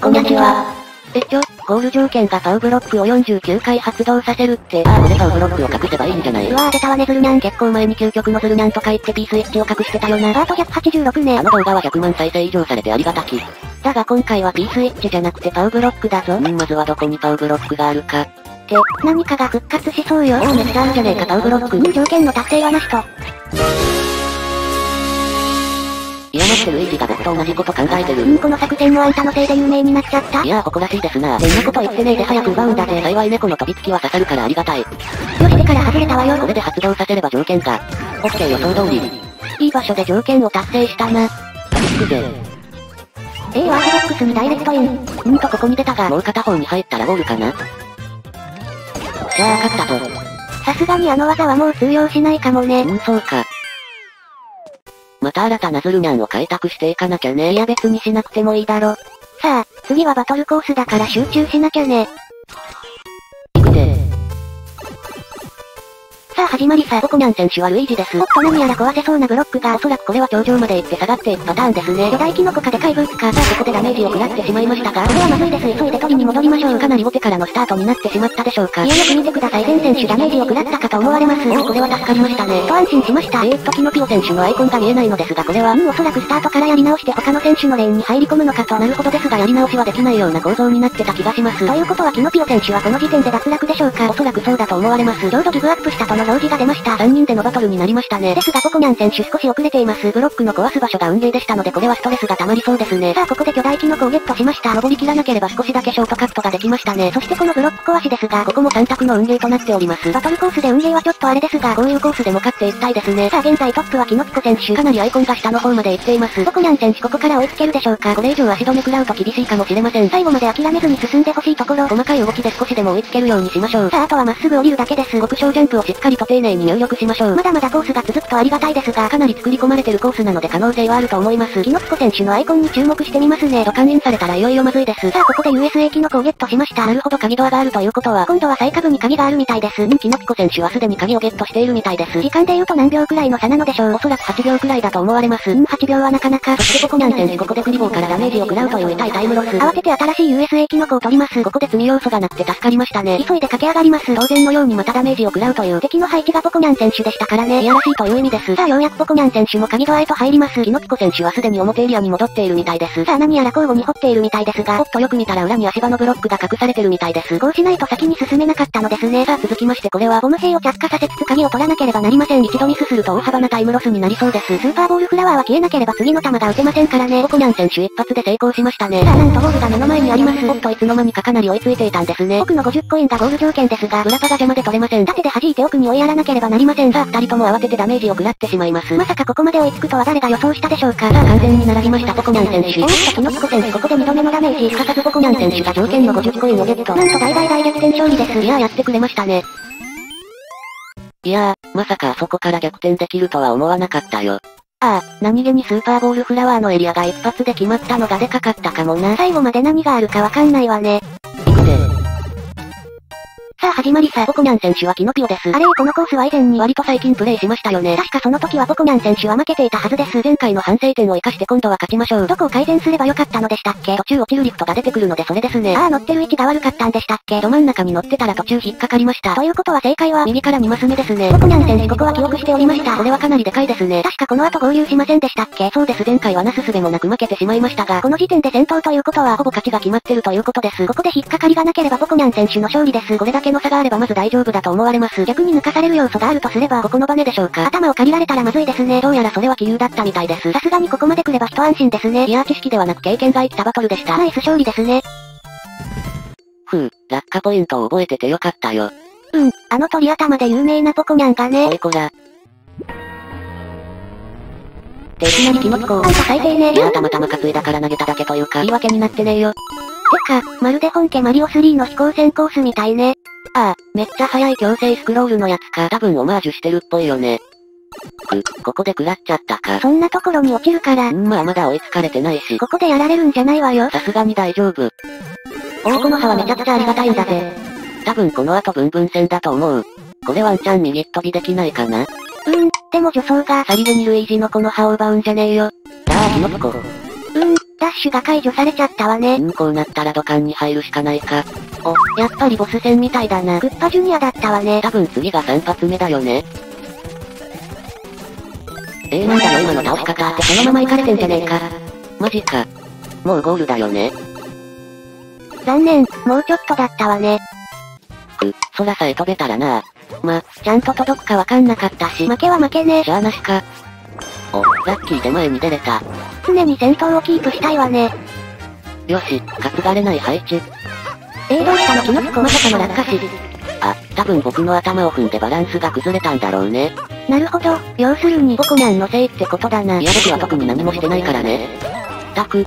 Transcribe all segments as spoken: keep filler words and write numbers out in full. こにちは。え、ちょ、ゴール条件がパウブロックをよんじゅうきゅうかい発動させるって。ああ、これパウブロックを隠せばいいんじゃない？うわあ、出たわねズルニャン。結構前に究極のズルニャンとか言って P スイッチを隠してたよな。パートひゃくはちじゅうろくね。あの動画はひゃくまん再生以上されてありがたき。だが今回は P スイッチじゃなくてパウブロックだぞ。ん、まずはどこにパウブロックがあるか。って、何かが復活しそうよ。もうめっちゃあるじゃねえかパウブロック。うん、条件の達成はなしと。いや、マジでルイージが僕と同じこと考えてる。うん、この作戦もあんたのせいで有名になっちゃった。いやー、誇らしいですな。そんなこと言ってねえで早く奪うんだぜ。幸い猫の飛びつきは刺さるからありがたい。よし、手から外れたわよ。これで発動させれば条件が。オッケー、予想通り。いい場所で条件を達成したな。行くぜ。えー、ワークボックスにダイレクトイン。うんと、ここに出たが、もう片方に入ったらゴールかな。じゃあ、勝ったぞ。さすがにあの技はもう通用しないかもね。うん、そうか。また新たなズルニャンを開拓していかなきゃね。いや別にしなくてもいいだろ。さあ、次はバトルコースだから集中しなきゃね。いくぜ。さあ始まりさ。おこにゃん選手はルイージです。おっと何やら壊せそうなブロックが。おそらくこれは頂上まで行って下がっていくパターンですね。巨大キノコかでかいブーツか。さあここでダメージを食らってしまいましたが、これはまずいです。急いで取りに戻りましょう。かなり後手からのスタートになってしまったでしょうか。いやよく見てください。全選手ダメージを食らったかと思われます。おおこれは助かりましたね。と安心しました。えーっとキノピオ選手のアイコンが見えないのですが、これは、うん、おそらくスタートからやり直して他の選手のレーンに入り込むのかと。なるほどですがやり直しはできないような構造になってた気がします。ということはキノピオ選手はこの時点で脱落でしょうか。おそらくそうだと思われます。ちょうどギブアップしたとの表示が出ました。さんにんでのバトルになりましたね。ですがポコニャン選手少し遅れています。ブロックの壊す場所が運ゲーでしたのでこれはストレスが溜まりそうですね。さあここで巨大キノコをゲットしました。登りきらなければ少しだけショートカットができましたね。そしてこのブロック壊しですが、ここもさん択の運ゲーとなっております。バトルコースで運ゲーはちょっとあれですが、こういうコースでも勝っていきたいですね。さあ現在トップはキノピコ選手。かなりアイコンが下の方まで行っています。ポコニャン選手ここから追いつけるでしょうか。これ以上足止め食らうと厳しいかもしれません。最後まで諦めずに進んでほしいところ。細かい動きで少しでも追いつけるようにしましょう。さああとはまっすぐ降りるだけです。極小ジャンプをしっかりと丁寧に入力しましょう。まだまだコースが続くとありがたいですが、かなり作り込まれてるコースなので可能性はあると思います。キノピコ選手のアイコンに注目してみますね。ドカンインされたらいよいよまずいです。さあここで ユーエスエー キノコをゲットしました。なるほど鍵ドアがあるということは、今度は最下部に鍵があるみたいです。ん、キノピコ選手はすでに鍵をゲットしているみたいです。時間で言うと何秒くらいの差なのでしょう。おそらくはちびょうくらいだと思われます。ん、はちびょうはなかなか。そしてポコニャン選手ここでクリボーからダメージを食らうという痛いタイムロス。慌てて新しい ユーエスエー キノコを取ります。ここで罪要素がなくて助かりましたね。急いで駆け上がります。当然のようにまたダメージを食らうという。敵の配置がポコニャン選手でしたからね。いやらしいという意味です。さあようやくポコニャン選手も鍵ドアへと入ります。キノピコ選手はすでに表エリアに戻っているみたいです。さあ何やら交互に掘っているみたいですが、おっとよく見たら裏に足場のブロックが隠されてるみたいです。こうしないと先に進めなかったのですね。さあ続きましてこれは、ボム兵を着火させつつ鍵を取らなければなりません。一度ミスすると大幅なタイムロスになりそうです。スーパーボールフラワーは消えなければ次の球が打てませんからね。ポコニャン選手一発で成功しましたね。さあなんとゴールが目の前にあります。おっといつの間にかかなり追いついていたんですね。奥のごじゅっコインがゴール条件ですが、裏パが邪魔で取れません。縦で弾いて奥に追いやらなければなりません。さあ二人とも慌ててダメージを食らってしまいます。まさかここまで追いつくとは誰が予想したでしょうか。さあ完全に並びましたポコニャン選手。おっとキノピコ選手ここでにどめのダメージ。すかさずポコニャン選手が条件のごじゅっコインをゲット。なんと大大大逆転勝利です。いやーやってくれましたね。いやー、まさかあそこから逆転できるとは思わなかったよ。ああ、何気にスーパーボールフラワーのエリアが一発で決まったのがでかかったかもな。最後まで何があるかわかんないわね。いくぜ。さあ始まりさ。ポコニャン選手はキノピオです。あれーこのコースは以前に割と最近プレイしましたよね。確かその時はポコニャン選手は負けていたはずです。前回の反省点を生かして今度は勝ちましょう。どこを改善すればよかったのでしたっけ？途中落ちるリフトが出てくるのでそれですね。ああ乗ってる位置が悪かったんでしたっけ？ど真ん中に乗ってたら途中引っかかりました。ということは正解は右からにマスめですね。ポコニャン選手ここは記憶しておりました。これはかなりでかいですね。確かこの後合流しませんでしたっけ？そうです前回はなすすべもなく負けてしまいましたが、この時点で先頭ということはほぼ勝ちが決まってるということです。ここで引っかかりがなければポコニャン選手の勝利です。これだけの差があればまず大丈夫だと思われます。逆に抜かされる要素があるとすれば、ここのバネでしょうか。頭を借りられたらまずいですね。どうやらそれは気流だったみたいです。さすがにここまで来れば一安心ですね。いやー知識ではなく経験が生きたバトルでした。ナイス勝利ですね。ふう、落下ポイントを覚えててよかったよ。うん、あの鳥頭で有名なポコニャンがね。おいこら。っていきなりキノピコを。あんた最低ね。いやーたまたま担いだから投げただけというか、言い訳になってねえよ。てか、まるで本家マリオスリーの飛行船コースみたいね。ああ、めっちゃ速い強制スクロールのやつか。多分オマージュしてるっぽいよね。く、ここで食らっちゃったか。そんなところに落ちるから。んまあまだ追いつかれてないし。ここでやられるんじゃないわよ。さすがに大丈夫。おおこの葉はめちゃくちゃありがたいんだぜ。多分この後ブンブン戦だと思う。これワンチャン右っ飛びできないかな。うーん、でも助走が。さりげにルイージのこの葉を奪うんじゃねえよ。ああ、キノピコ。うーん、ダッシュが解除されちゃったわね。うん、こうなったら土管に入るしかないか。お、やっぱりボス戦みたいだな。クッパジュニアだったわね。多分次がさん発目だよね。えー、なんだよ今の倒し方って、そのまま行かれてんじゃねえか。マジか。もうゴールだよね。残念、もうちょっとだったわね。く、空さえ飛べたらな。ま、ちゃんと届くかわかんなかったし。負けは負けね。じゃあなしか。お、ラッキーで前に出れた。常に戦闘をキープしたいわね。よし、担がれない配置。えー、どうしたのキノピコ、まさかの落下死。あ、多分僕の頭を踏んでバランスが崩れたんだろうね。なるほど、要するにポコナンのせいってことだな。いや僕は特に何もしてないからね。ったく、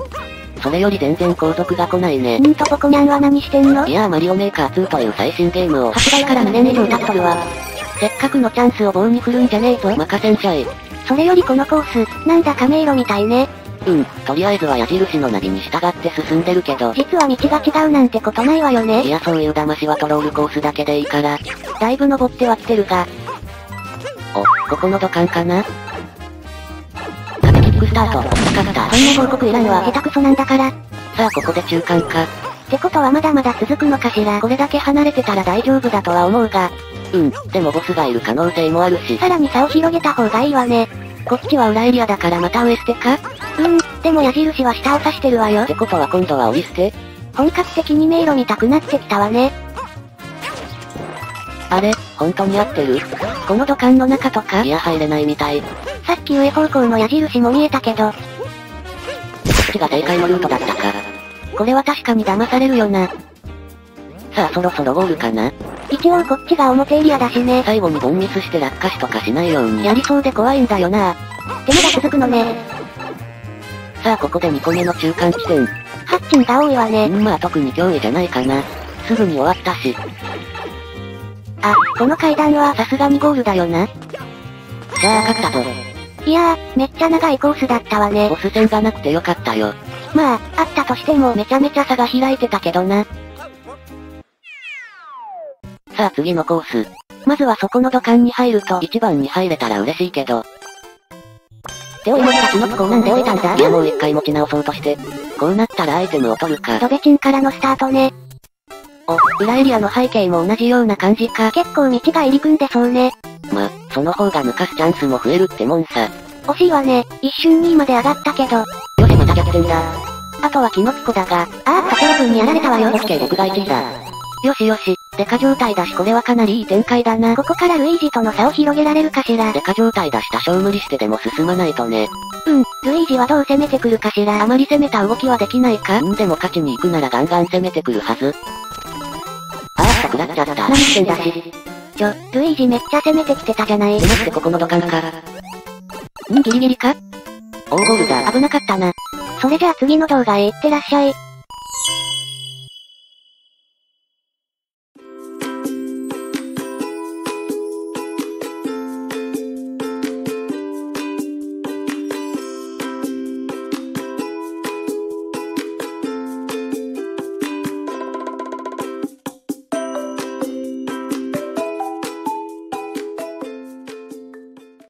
それより全然後続が来ないね。んーとポコナンは何してんの。いやーマリオメーカーツーという最新ゲームを発売からにねん以上経っとるわ。せっかくのチャンスを棒に振るんじゃねえぞ。任せんしゃい。それよりこのコース、なんだか迷路みたいね。うん、とりあえずは矢印のナビに従って進んでるけど、実は道が違うなんてことないわよね。いやそういう騙しはトロールコースだけでいいから。だいぶ登っては来てるが。お、ここの土管かな。壁キックスタート、使った。そんな報告いらんわ、下手くそなんだから。さあここで中間か。ってことはまだまだ続くのかしら。これだけ離れてたら大丈夫だとは思うが。うん、でもボスがいる可能性もあるし、さらに差を広げた方がいいわね。こっちは裏エリアだからまた上捨てか。うん、でも矢印は下を指してるわよ。ってことは今度は追い捨て。本格的に迷路見たくなってきたわね。あれ、本当に合ってる？この土管の中とか。いや入れないみたい。さっき上方向の矢印も見えたけど、こっちが正解のルートだったか。これは確かに騙されるよな。さあそろそろゴールかな。一応こっちが表エリアだしね。最後にボンミスして落下死とかしないように。やりそうで怖いんだよな。でまだ続くのね。さあここでにこめの中間地点。ハッチンが多いわね。んまあ特に脅威じゃないかな。すぐに終わったし。あ、この階段はさすがにゴールだよな。じゃあ分かったぞ。いやー、めっちゃ長いコースだったわね。ボス戦がなくてよかったよ。まあ、あったとしてもめちゃめちゃ差が開いてたけどな。さあ次のコース。まずはそこの土管に入ると、いちばんに入れたら嬉しいけど。でおいもったキノピコ、なんで置いたんだ。いやもう一回持ち直そうとして。こうなったらアイテムを取るか。ドベチンからのスタートね。お、裏エリアの背景も同じような感じか。結構道が入り組んでそうね。ま、その方が抜かすチャンスも増えるってもんさ。惜しいわね、一瞬にいまで上がったけど。よしまた逆転だ。あとはキノピコだが、あーっとトロ君にやられたわよ。オッケー僕がいちいだ。よしよし、デカ状態だしこれはかなりいい展開だな。ここからルイージとの差を広げられるかしら。デカ状態だし多少無理してでも進まないとね。うん、ルイージはどう攻めてくるかしら。あまり攻めた動きはできないか。んでも勝ちに行くならガンガン攻めてくるはず。あーっと食らっちゃった。何してんだし。ちょ、ルイージめっちゃ攻めてきてたじゃない。え、待って、ここの土管か。んギリギリか。オーゴールだ。危なかったな。それじゃあ次の動画へ行ってらっしゃい。